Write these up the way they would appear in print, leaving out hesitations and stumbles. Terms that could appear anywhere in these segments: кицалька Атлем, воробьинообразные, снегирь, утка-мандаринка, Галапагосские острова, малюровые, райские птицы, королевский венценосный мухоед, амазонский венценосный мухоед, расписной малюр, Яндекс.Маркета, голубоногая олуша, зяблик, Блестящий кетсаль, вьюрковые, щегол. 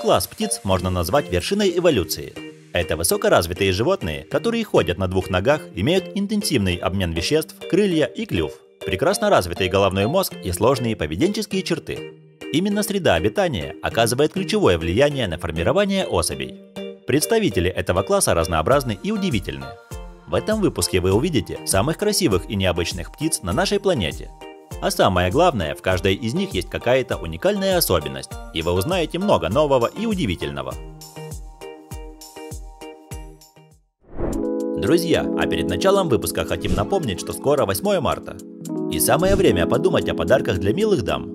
Класс птиц можно назвать вершиной эволюции. Это высокоразвитые животные, которые ходят на двух ногах, имеют интенсивный обмен веществ, крылья и клюв, прекрасно развитый головной мозг и сложные поведенческие черты. Именно среда обитания оказывает ключевое влияние на формирование особей. Представители этого класса разнообразны и удивительны. В этом выпуске вы увидите самых красивых и необычных птиц на нашей планете. А самое главное, в каждой из них есть какая-то уникальная особенность, и вы узнаете много нового и удивительного. Друзья, а перед началом выпуска хотим напомнить, что скоро 8 марта. И самое время подумать о подарках для милых дам.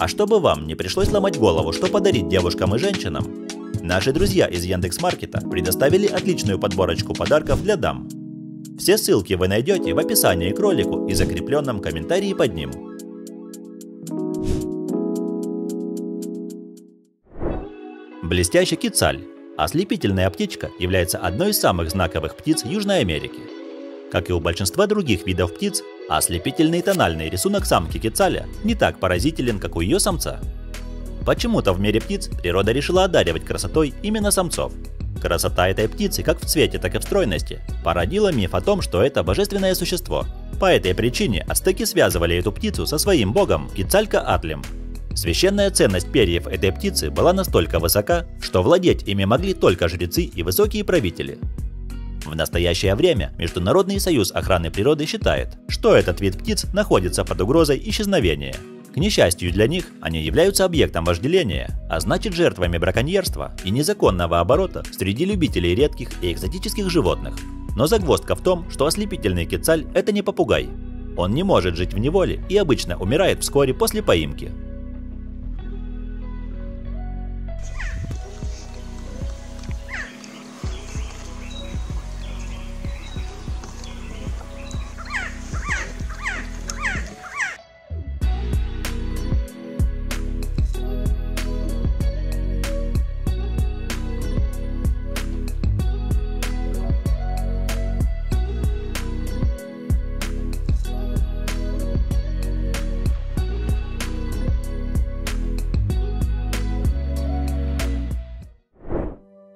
А чтобы вам не пришлось ломать голову, что подарить девушкам и женщинам, наши друзья из Яндекс.Маркета предоставили отличную подборочку подарков для дам. Все ссылки вы найдете в описании к ролику и закрепленном комментарии под ним. Блестящий кетсаль. Ослепительная птичка является одной из самых знаковых птиц Южной Америки. Как и у большинства других видов птиц, ослепительный тональный рисунок самки кетсаля не так поразителен, как у ее самца. Почему-то в мире птиц природа решила одаривать красотой именно самцов. Красота этой птицы, как в цвете, так и в стройности, породила миф о том, что это божественное существо. По этой причине ацтеки связывали эту птицу со своим богом кицалька Атлем. Священная ценность перьев этой птицы была настолько высока, что владеть ими могли только жрецы и высокие правители. В настоящее время Международный союз охраны природы считает, что этот вид птиц находится под угрозой исчезновения. К несчастью для них, они являются объектом вожделения, а значит жертвами браконьерства и незаконного оборота среди любителей редких и экзотических животных. Но загвоздка в том, что ослепительный кетсаль – это не попугай. Он не может жить в неволе и обычно умирает вскоре после поимки.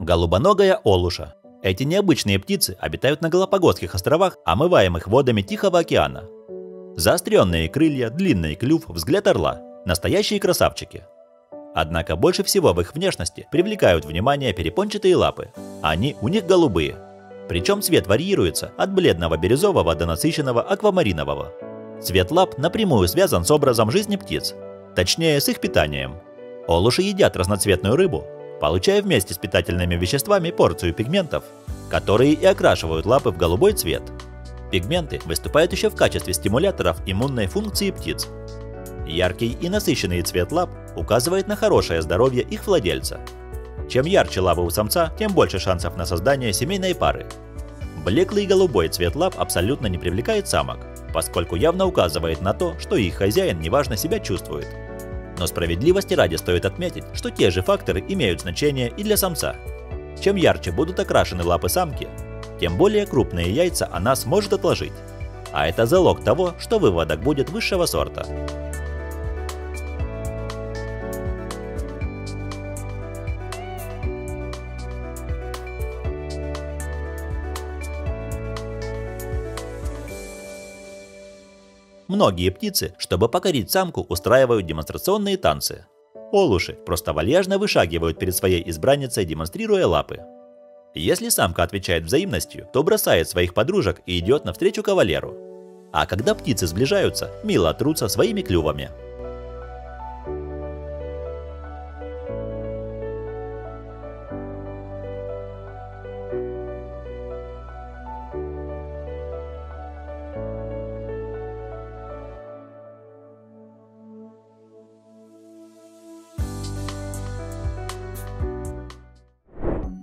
Голубоногая олуша. Эти необычные птицы обитают на Галапагосских островах, омываемых водами Тихого океана. Заостренные крылья, длинный клюв, взгляд орла. Настоящие красавчики. Однако больше всего в их внешности привлекают внимание перепончатые лапы. Они у них голубые. Причем цвет варьируется от бледного бирюзового до насыщенного аквамаринового. Цвет лап напрямую связан с образом жизни птиц. Точнее, с их питанием. Олуши едят разноцветную рыбу, получая вместе с питательными веществами порцию пигментов, которые и окрашивают лапы в голубой цвет. Пигменты выступают еще в качестве стимуляторов иммунной функции птиц. Яркий и насыщенный цвет лап указывает на хорошее здоровье их владельца. Чем ярче лапы у самца, тем больше шансов на создание семейной пары. Блеклый голубой цвет лап абсолютно не привлекает самок, поскольку явно указывает на то, что их хозяин неважно себя чувствует. Но справедливости ради стоит отметить, что те же факторы имеют значение и для самца. Чем ярче будут окрашены лапы самки, тем более крупные яйца она сможет отложить. А это залог того, что выводок будет высшего сорта. Многие птицы, чтобы покорить самку, устраивают демонстрационные танцы. Олуши просто вальяжно вышагивают перед своей избранницей, демонстрируя лапы. Если самка отвечает взаимностью, то бросает своих подружек и идет навстречу кавалеру. А когда птицы сближаются, мило трутся своими клювами.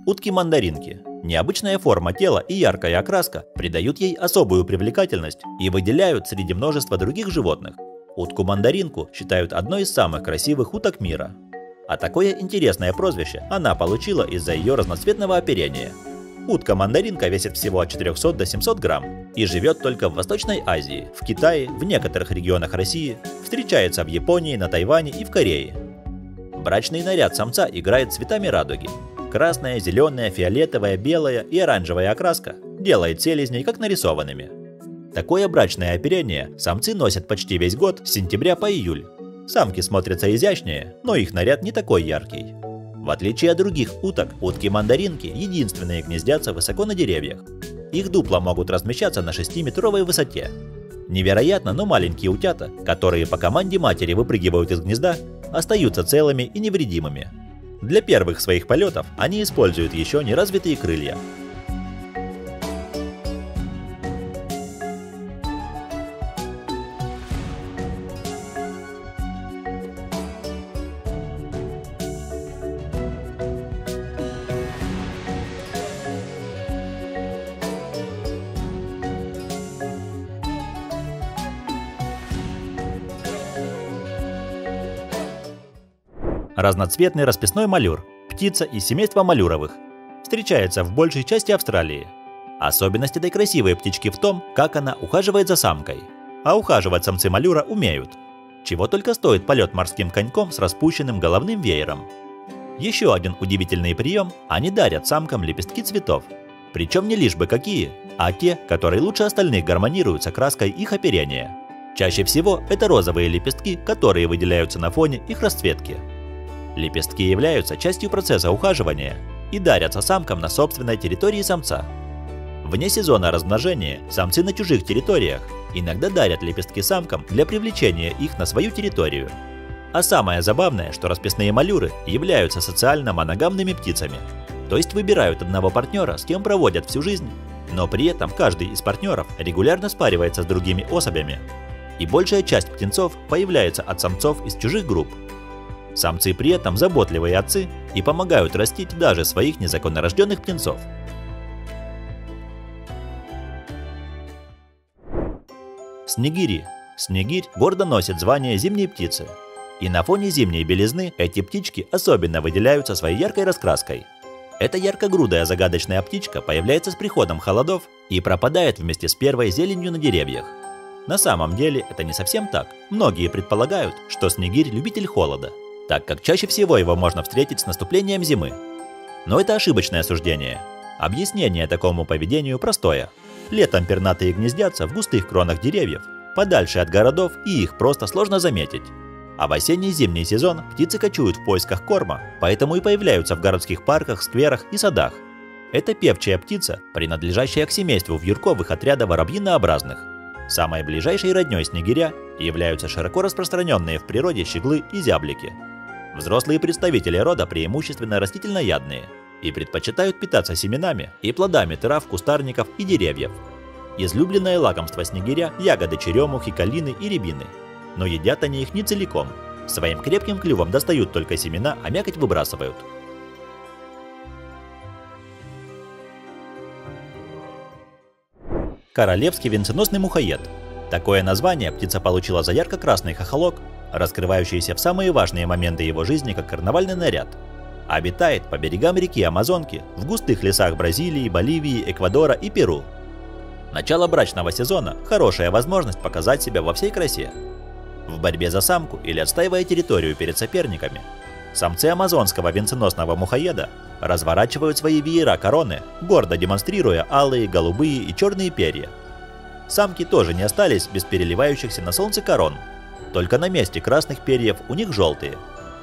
Утки-мандаринки. Необычная форма тела и яркая окраска придают ей особую привлекательность и выделяют среди множества других животных. Утку-мандаринку считают одной из самых красивых уток мира. А такое интересное прозвище она получила из-за ее разноцветного оперения. Утка-мандаринка весит всего от 400 до 700 грамм и живет только в Восточной Азии, в Китае, в некоторых регионах России, встречается в Японии, на Тайване и в Корее. Брачный наряд самца играет цветами радуги. Красная, зеленая, фиолетовая, белая и оранжевая окраска делает селезней как нарисованными. Такое брачное оперение самцы носят почти весь год с сентября по июль. Самки смотрятся изящнее, но их наряд не такой яркий. В отличие от других уток, утки-мандаринки единственные гнездятся высоко на деревьях. Их дупла могут размещаться на 6-метровой высоте. Невероятно, но маленькие утята, которые по команде матери выпрыгивают из гнезда, остаются целыми и невредимыми. Для первых своих полетов они используют еще неразвитые крылья. Разноцветный расписной малюр – птица из семейства малюровых. Встречается в большей части Австралии. Особенность этой красивой птички в том, как она ухаживает за самкой. А ухаживать самцы малюра умеют. Чего только стоит полет морским коньком с распущенным головным веером. Еще один удивительный прием – они дарят самкам лепестки цветов. Причем не лишь бы какие, а те, которые лучше остальных гармонируют с окраской их оперения. Чаще всего это розовые лепестки, которые выделяются на фоне их расцветки. Лепестки являются частью процесса ухаживания и дарятся самкам на собственной территории самца. Вне сезона размножения самцы на чужих территориях иногда дарят лепестки самкам для привлечения их на свою территорию. А самое забавное, что расписные малюры являются социально моногамными птицами, то есть выбирают одного партнера, с кем проводят всю жизнь, но при этом каждый из партнеров регулярно спаривается с другими особями. И большая часть птенцов появляется от самцов из чужих групп. Самцы при этом заботливые отцы и помогают растить даже своих незаконнорожденных птенцов. Снегири. Снегирь гордо носит звание зимней птицы. И на фоне зимней белизны эти птички особенно выделяются своей яркой раскраской. Эта яркогрудая загадочная птичка появляется с приходом холодов и пропадает вместе с первой зеленью на деревьях. На самом деле это не совсем так. Многие предполагают, что снегирь любитель холода, так как чаще всего его можно встретить с наступлением зимы. Но это ошибочное суждение. Объяснение такому поведению простое. Летом пернатые гнездятся в густых кронах деревьев, подальше от городов, и их просто сложно заметить. А в осенне-зимний сезон птицы кочуют в поисках корма, поэтому и появляются в городских парках, скверах и садах. Это певчая птица, принадлежащая к семейству вьюрковых отряда воробьинообразных. Самой ближайшей родней снегиря являются широко распространенные в природе щеглы и зяблики. Взрослые представители рода преимущественно растительноядные и предпочитают питаться семенами и плодами трав, кустарников и деревьев. Излюбленное лакомство снегиря – ягоды черемухи, калины и рябины, но едят они их не целиком. Своим крепким клювом достают только семена, а мякоть выбрасывают. Королевский венценосный мухоед. Такое название птица получила за ярко-красный хохолок, раскрывающийся в самые важные моменты его жизни как карнавальный наряд. Обитает по берегам реки Амазонки, в густых лесах Бразилии, Боливии, Эквадора и Перу. Начало брачного сезона – хорошая возможность показать себя во всей красе. В борьбе за самку или отстаивая территорию перед соперниками, самцы амазонского венценосного мухоеда разворачивают свои веера короны, гордо демонстрируя алые, голубые и черные перья. Самки тоже не остались без переливающихся на солнце корон, только на месте красных перьев у них желтые.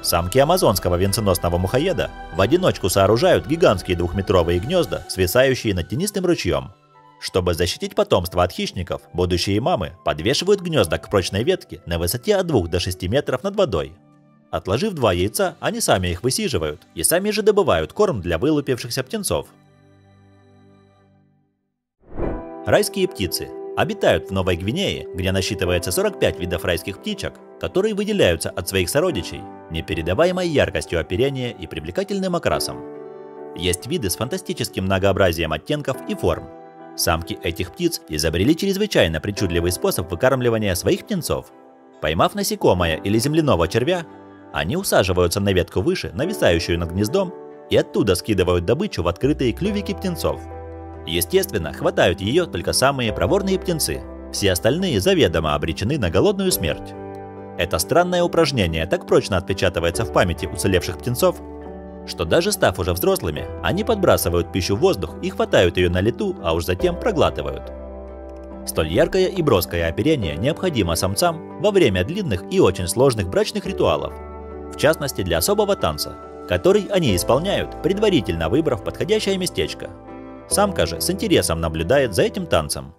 Самки амазонского венценосного мухоеда в одиночку сооружают гигантские 2-метровые гнезда, свисающие над тенистым ручьем. Чтобы защитить потомство от хищников, будущие мамы подвешивают гнезда к прочной ветке на высоте от 2 до 6 метров над водой. Отложив 2 яйца, они сами их высиживают и сами же добывают корм для вылупившихся птенцов. Райские птицы обитают в Новой Гвинее, где насчитывается 45 видов райских птичек, которые выделяются от своих сородичей непередаваемой яркостью оперения и привлекательным окрасом. Есть виды с фантастическим многообразием оттенков и форм. Самки этих птиц изобрели чрезвычайно причудливый способ выкармливания своих птенцов. Поймав насекомое или земляного червя, они усаживаются на ветку выше, нависающую над гнездом, и оттуда скидывают добычу в открытые клювики птенцов. Естественно, хватают ее только самые проворные птенцы, все остальные заведомо обречены на голодную смерть. Это странное упражнение так прочно отпечатывается в памяти уцелевших птенцов, что даже став уже взрослыми, они подбрасывают пищу в воздух и хватают ее на лету, а уж затем проглатывают. Столь яркое и броское оперение необходимо самцам во время длинных и очень сложных брачных ритуалов, в частности для особого танца, который они исполняют, предварительно выбрав подходящее местечко. Самка же с интересом наблюдает за этим танцем.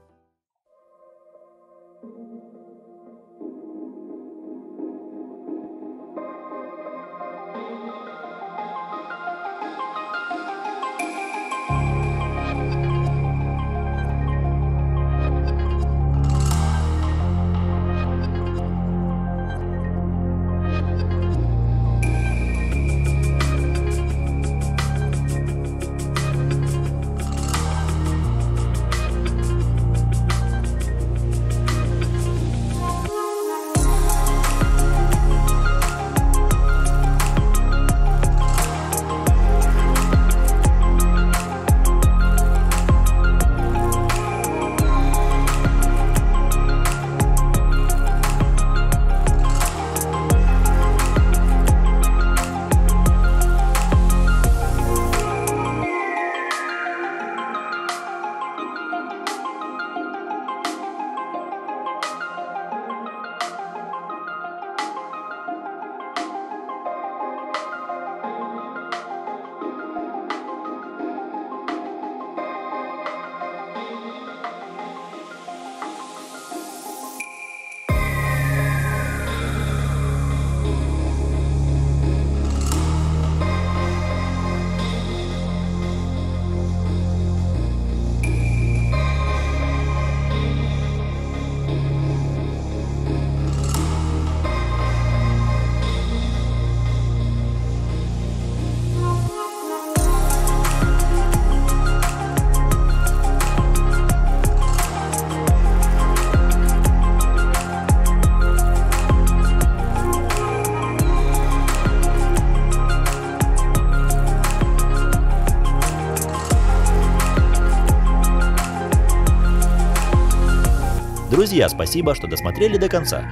Друзья, спасибо, что досмотрели до конца.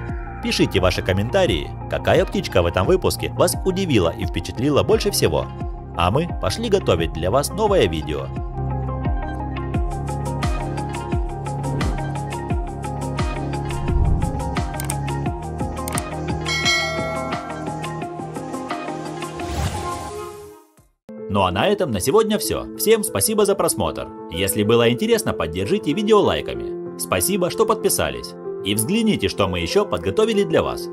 Пишите ваши комментарии, какая птичка в этом выпуске вас удивила и впечатлила больше всего. А мы пошли готовить для вас новое видео. Ну а на этом на сегодня все. Всем спасибо за просмотр. Если было интересно, поддержите видео лайками. Спасибо, что подписались. И взгляните, что мы еще подготовили для вас.